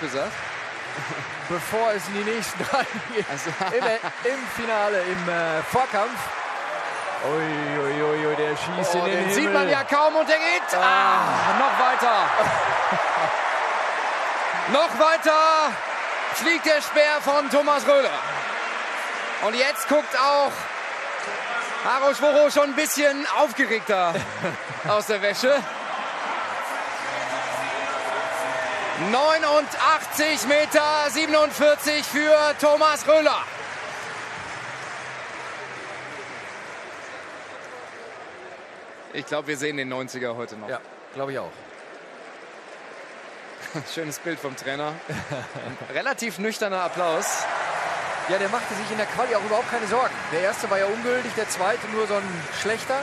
Gesagt, bevor es in die nächsten geht. Also im Finale, im Vorkampf. Uiuiui, der schießt in den Himmel. Sieht man ja kaum und er geht. Noch weiter. Noch weiter fliegt der Speer von Thomas Röhler. Und jetzt guckt auch Haro Schworo schon ein bisschen aufgeregter aus der Wäsche. 89,47 Meter für Thomas Röhler. Ich glaube, wir sehen den 90er heute noch. Ja, glaube ich auch. Schönes Bild vom Trainer. Relativ nüchterner Applaus. Ja, der machte sich in der Quali auch überhaupt keine Sorgen. Der erste war ja ungültig, der zweite nur so ein schlechter.